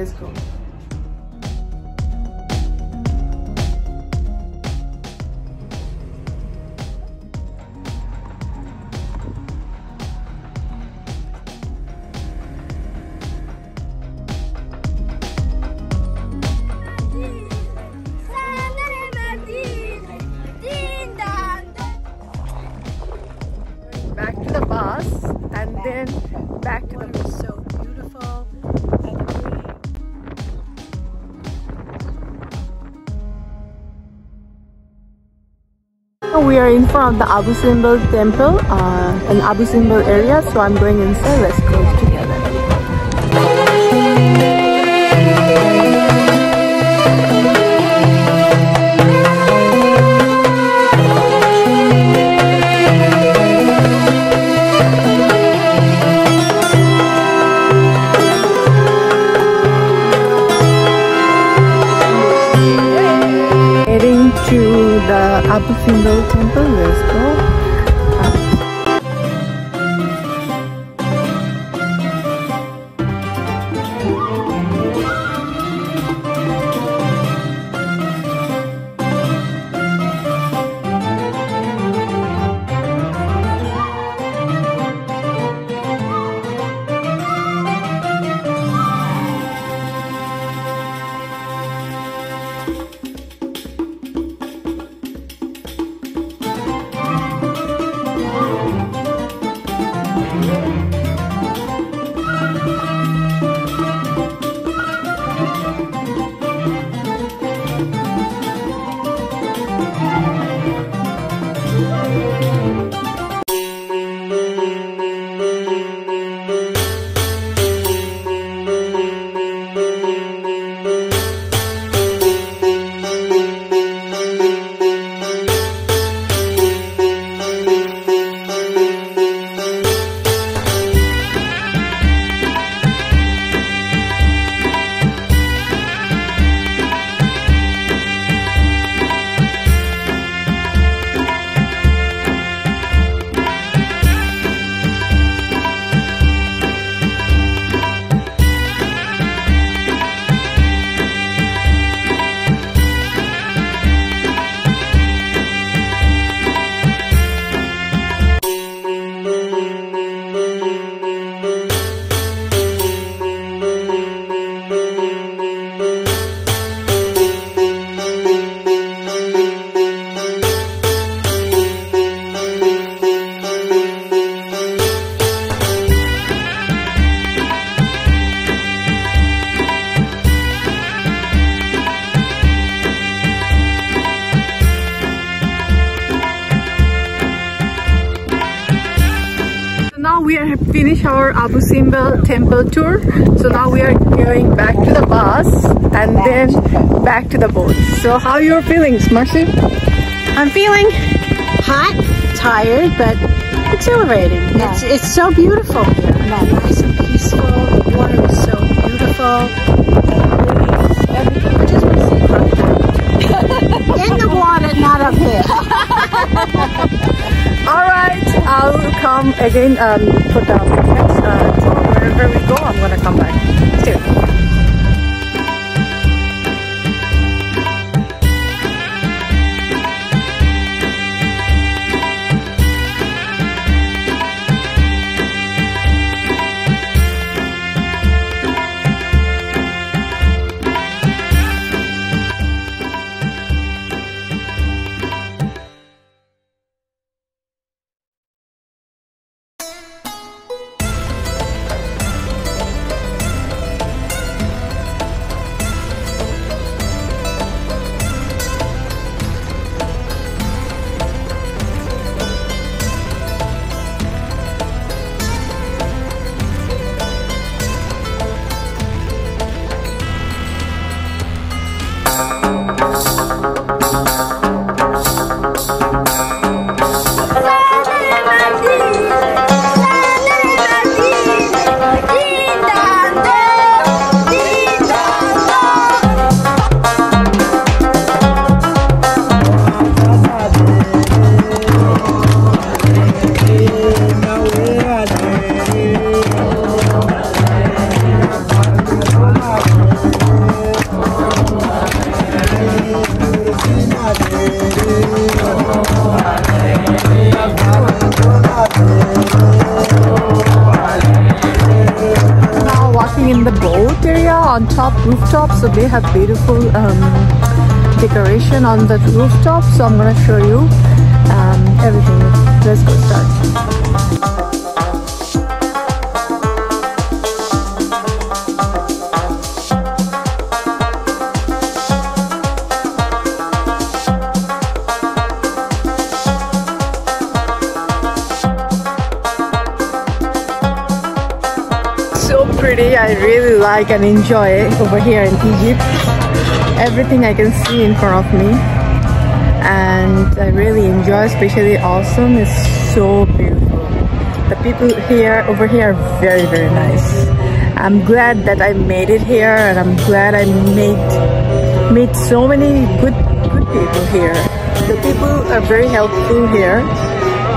Let's go. Back to the bus and then back to the bus. So beautiful. We are in front of the Abu Simbel temple, an Abu Simbel area, so I'm going inside. Let's go together. The Abu Simbel temple, let's go. We have finished our Abu Simbel temple tour, so now we are going back to the bus and then back to the boat. So how are your feelings, Marcy? I'm feeling hot, tired, but exhilarating. Yeah. It's so beautiful here. Yeah. Nice and peaceful. The water is so beautiful. Everything. I just want to see from that. In the water, not up here. Alright, I'll come again for the next tour. Wherever we go, I'm gonna come back. See you. rooftop, so they have beautiful decoration on the rooftop. So I'm gonna show you everything. Let's go start. I really like and enjoy it over here in Egypt. Everything I can see in front of me, and I really enjoy, especially awesome. It's so beautiful. The people here over here are very, very nice. I'm glad that I made it here, and I'm glad I made so many good people here. The people are very helpful here.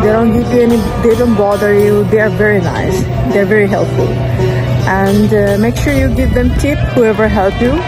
They don't give you any, they don't bother you. They are very nice. They're very helpful. And make sure you give them tip, whoever helped you.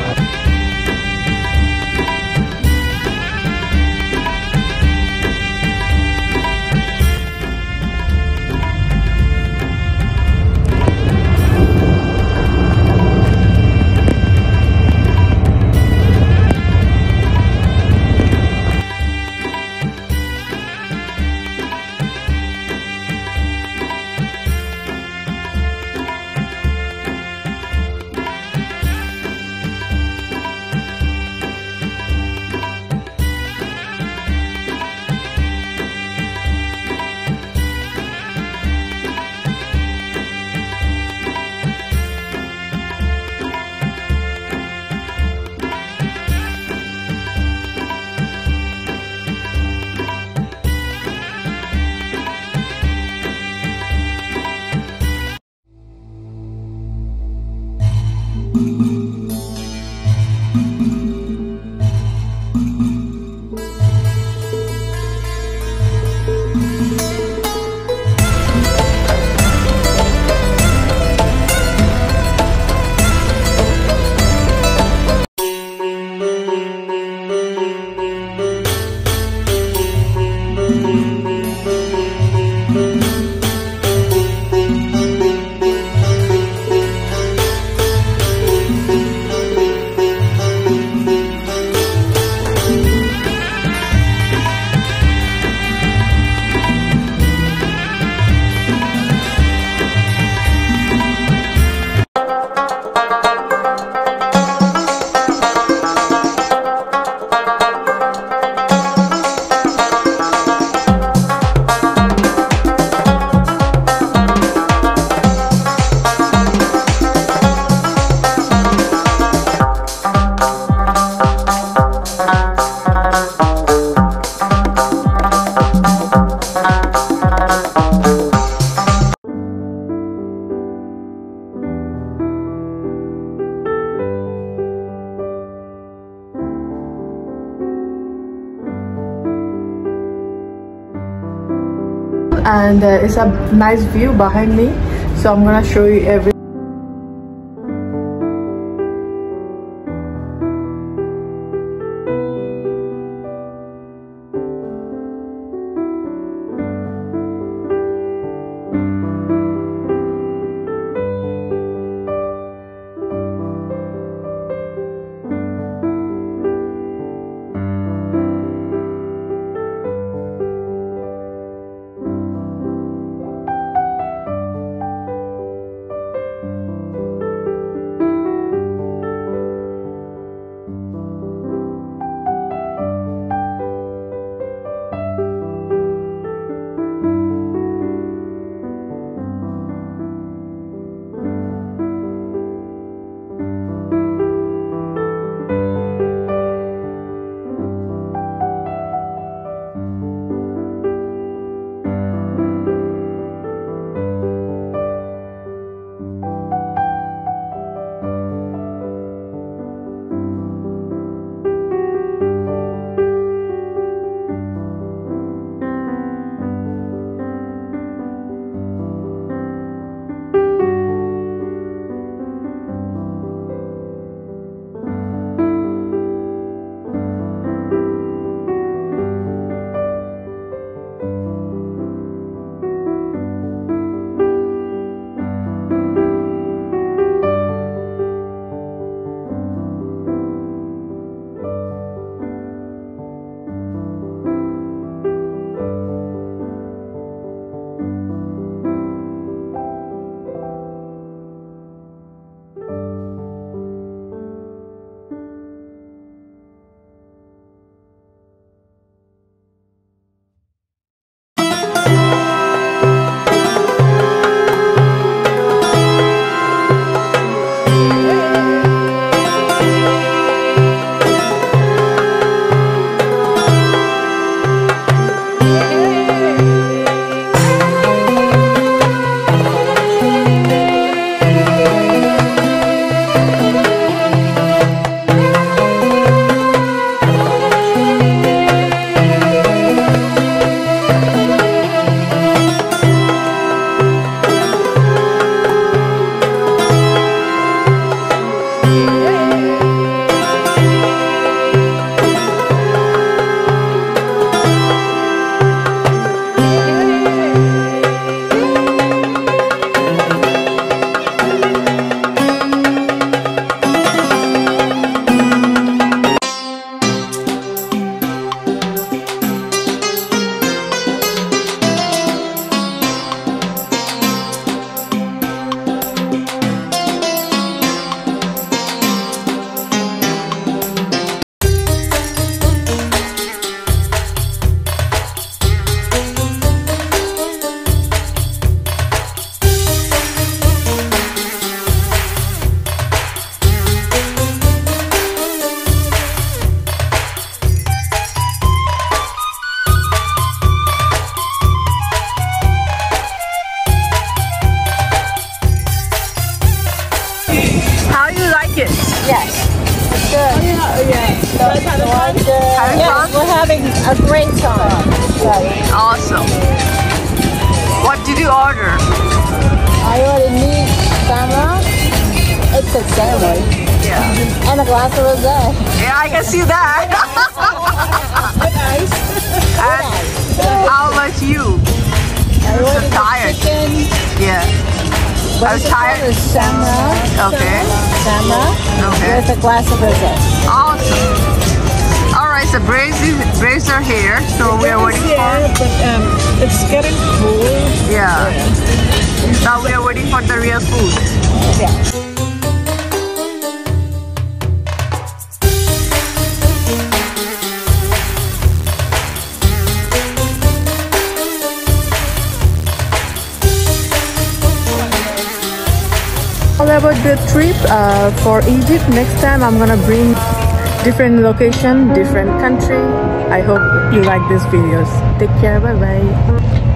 And it's a nice view behind me, so I'm gonna show you everything. having a great time. Awesome. What did you order? I ordered meat sandwich. It's a sandwich. Yeah. And a glass of rosé. Yeah, I can see that. With ice. And how about you? I'm so tired. Yeah. I was tired. Samra. Okay. Samra. Okay. With a glass of rosé. Awesome. All right. So Braves are here. So we're waiting for. But it's getting cold. Yeah. Now we are waiting for the real food. Yeah. About the trip for Egypt. Next time I'm gonna bring different location, different country. I hope you like these videos. Take care, bye bye.